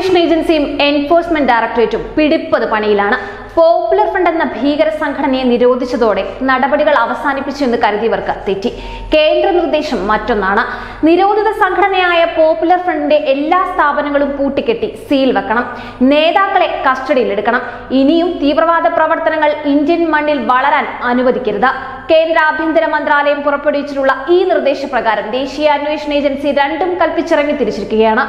Annotation Agency Enforcement Directorate പിടിപ്പത് പണിയിലാണ്. Popular Front എന്ന ഭീകര സംഘടനയെ നിരോധിച്ചതോടെ നടപടികൾ അവസാനിപ്പിച്ചു എന്ന് കരുതിയവർക്ക് തെറ്റി. കേന്ദ്ര നിർദ്ദേശം മറ്റൊന്നാണ്. നിരോധിത സംഘടനയായ പോപ്പുലർ ഫ്രണ്ടിന്റെ എല്ലാ സ്ഥാപനങ്ങളും പൂട്ടിക്കെട്ടി സീൽ വെക്കണം. നേതാക്കളെ കസ്റ്റഡിയിലെടുക്കണം. ഇനിയും തീവ്രവാദ പ്രവർത്തനങ്ങൾ ഇന്ത്യൻ മണ്ണിൽ വളരാൻ അനുവദിക്കരുത്. കേന്ദ്ര ആഭ്യന്തര മന്ത്രാലയം പുറപ്പെടുവിച്ചിട്ടുള്ള ഈ നിർദ്ദേശപ്രകാരം ദേശീയ അന്വേഷണ ഏജൻസി രണ്ടും കൽപ്പിച്ചിറങ്ങി തിരിച്ചിരിക്കുകയാണ്.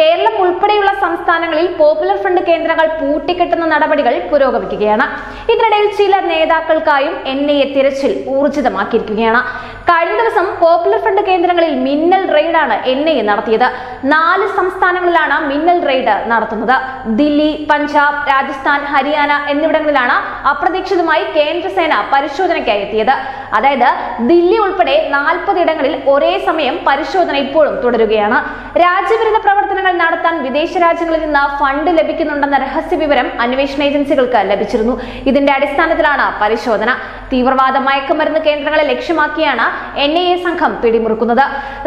കേരളം ഉൾപ്പെടെയുള്ള സംസ്ഥാനങ്ങളിൽ പോപ്പുലർ ഫ്രണ്ട് കേന്ദ്രങ്ങൾ പൂട്ടിക്കെട്ടുന്ന നടപടികൾ പുരോഗമിക്കും. ഇതിനിടയിൽ ചില നേതാക്കൾക്കായും NIA തിരച്ചിൽ ഊർജിതമാക്കിയിരിക്കുകയാണ്. കഴിഞ്ഞ ദിവസം പോപ്പുലർ ഫ്രണ്ട് കേന്ദ്രങ്ങളിൽ മിന്നൽ റെയ്ഡാണ് NIA നടത്തിയത്. 4 സംസ്ഥാനങ്ങളിലാണ് മിന്നൽ റെയ്ഡ് നടത്തുന്നത്. ദില്ലി, പഞ്ചാബ്, രാജസ്ഥാൻ, ഹരിയാന എന്നിവിടങ്ങളിലാണ് അപ്രതീക്ഷിതമായി കേന്ദ്രസേന പരിശോധനയ്ക്കായി എത്തിയത്. അതായത് ദില്ലി ഉൾപ്പെടെ 40 ഇടങ്ങളിൽ ഒരേ സമയം പരിശോധന ഇപ്പോഴും തുടരുകയാണ്. രാജ്യവിരുദ്ധ പ്രവർത്തനങ്ങൾ നടത്താൻ വിദേശ രാജ്യങ്ങളിൽ നിന്ന് ഫണ്ട് ലഭിക്കുന്നുണ്ടെന്ന രഹസ്യ വിവരം അന്വേഷണ ഏജൻസികൾക്ക് ലഭിച്ചിരുന്നു. ഇതിന്റെ അടിസ്ഥാനത്തിലാണ് പരിശോധന. തീവ്രവാദ മയക്കുമരുന്ന് കേന്ദ്രങ്ങളെ ലക്ഷ്യമാക്കിയാണ് NIA സംഘം പിടിമുറുക്കുന്നത്.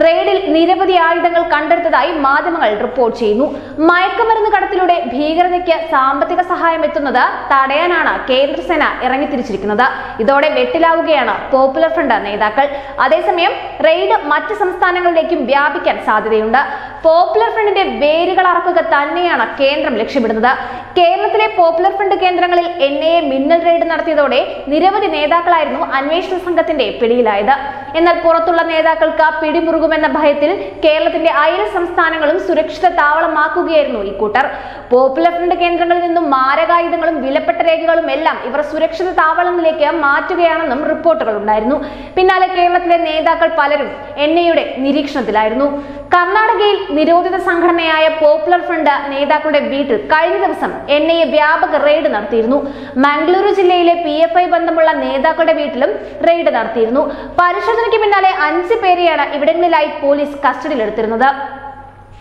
റെയ്ഡിൽ നിരവധി ആയുധങ്ങൾ കണ്ടെടുത്തതായി മാധ്യമങ്ങൾ റിപ്പോർട്ട് ചെയ്യുന്നു. മയക്കുമരുന്ന് കടത്തിലൂടെ ഭീകരതയ്ക്ക് സാമ്പത്തിക സഹായം എത്തുന്നത് തടയാനാണ് കേന്ദ്രസേന ഇറങ്ങിത്തിരിച്ചിരിക്കുന്നത്. ഇതോടെ വെട്ടിലാവുകയാണ് പോപ്പുലർ ഫ്രണ്ട് നേതാക്കൾ. അതേസമയം റെയ്ഡ് മറ്റ് സംസ്ഥാനങ്ങളിലേക്കും വ്യാപിക്കാൻ സാധ്യതയുണ്ട്. പോപ്പുലർ ഫ്രണ്ടിന്റെ വേരുകൾ അറക്കുക തന്നെയാണ് കേന്ദ്രം ലക്ഷ്യമിടുന്നത്. കേരളത്തിലെ പോപ്പുലർ ഫ്രണ്ട് കേന്ദ്രങ്ങളിൽ NIA മിന്നൽ റെയ്ഡ് നടത്തിയതോടെ നിരവധി നേതാക്കളായിരുന്നു അന്വേഷണ സംഘത്തിന്റെ പിടിയിലായത്. എന്നാൽ പുറത്തുള്ള നേതാക്കൾക്ക് പിടിമുറുകുമെന്ന ഭയത്തിൽ കേരളത്തിന്റെ അയൽ സംസ്ഥാനങ്ങളും സുരക്ഷിത താവളമാക്കുകയായിരുന്നു ഈ കൂട്ടർ. പോപ്പുലർ ഫ്രണ്ട് കേന്ദ്രങ്ങളിൽ നിന്നും മാരകായുധങ്ങളും വിലപ്പെട്ട രേഖകളും എല്ലാം ഇവർ സുരക്ഷിത താവളങ്ങളിലേക്ക് മാറ്റുകയാണെന്നും റിപ്പോർട്ടുകൾ ഉണ്ടായിരുന്നു. പിന്നാലെ കേരളത്തിലെ നേതാക്കൾ പലരും NIAയുടെ നിരീക്ഷണത്തിലായിരുന്നു. കർണാടകയിൽ നിരോധിത സംഘടനയായ പോപ്പുലർ ഫ്രണ്ട് നേതാക്കളുടെ വീട്ടിൽ കഴിഞ്ഞ ദിവസം NIA വ്യാപക റെയ്ഡ് നടത്തിയിരുന്നു. മംഗളൂരു ജില്ലയിലെ PFI ബന്ധമുള്ള നേതാക്കളുടെ വീട്ടിലും റെയ്ഡ് നടത്തിയിരുന്നു. പരിശോധനയ്ക്ക് പിന്നാലെ 5 പേരെയാണ് ഇവിടങ്ങളിലായി പോലീസ് കസ്റ്റഡിയിലെടുത്തിരുന്നത്.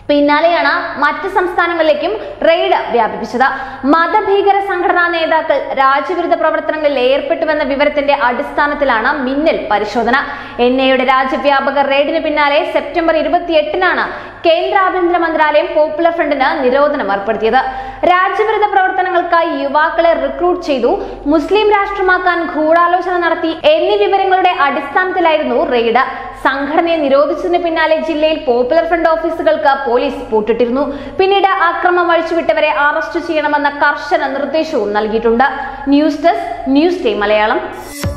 പിന്നാലെയാണ് മറ്റ് സംസ്ഥാനങ്ങളിലേക്കും റെയ്ഡ് വ്യാപിപ്പിച്ചത്. മതഭീകര സംഘടനാ നേതാക്കൾ രാജ്യവിരുദ്ധ പ്രവർത്തനങ്ങളിൽ ഏർപ്പെട്ടുവെന്ന വിവരത്തിന്റെ അടിസ്ഥാനത്തിലാണ് മിന്നൽ പരിശോധന. NIAയുടെ രാജ്യവ്യാപക റെയ്ഡിന് പിന്നാലെ സെപ്റ്റംബർ 28-നാണ് കേന്ദ്ര ആഭ്യന്തര മന്ത്രാലയം പോപ്പുലർ ഫ്രണ്ടിന് നിരോധനം ഏർപ്പെടുത്തിയത്. രാജ്യവിരുദ്ധ പ്രവർത്തനങ്ങൾക്കായി യുവാക്കളെ റിക്രൂട്ട് ചെയ്തു, മുസ്ലിം രാഷ്ട്രമാക്കാൻ ഗൂഢാലോചന നടത്തി എന്നീ വിവരങ്ങളുടെ അടിസ്ഥാനത്തിലായിരുന്നു റെയ്ഡ്. സംഘടനയെ നിരോധിച്ചതിന് പിന്നാലെ ജില്ലയിൽ പോപ്പുലർ ഫ്രണ്ട് ഓഫീസുകൾക്ക് പോലീസ് പൂട്ടിട്ടിരുന്നു. പിന്നീട് അക്രമം അഴിച്ചുവിട്ടവരെ അറസ്റ്റ് ചെയ്യണമെന്ന കർശന നിർദ്ദേശവും നൽകിയിട്ടുണ്ട്. News desk, news time Malayalam.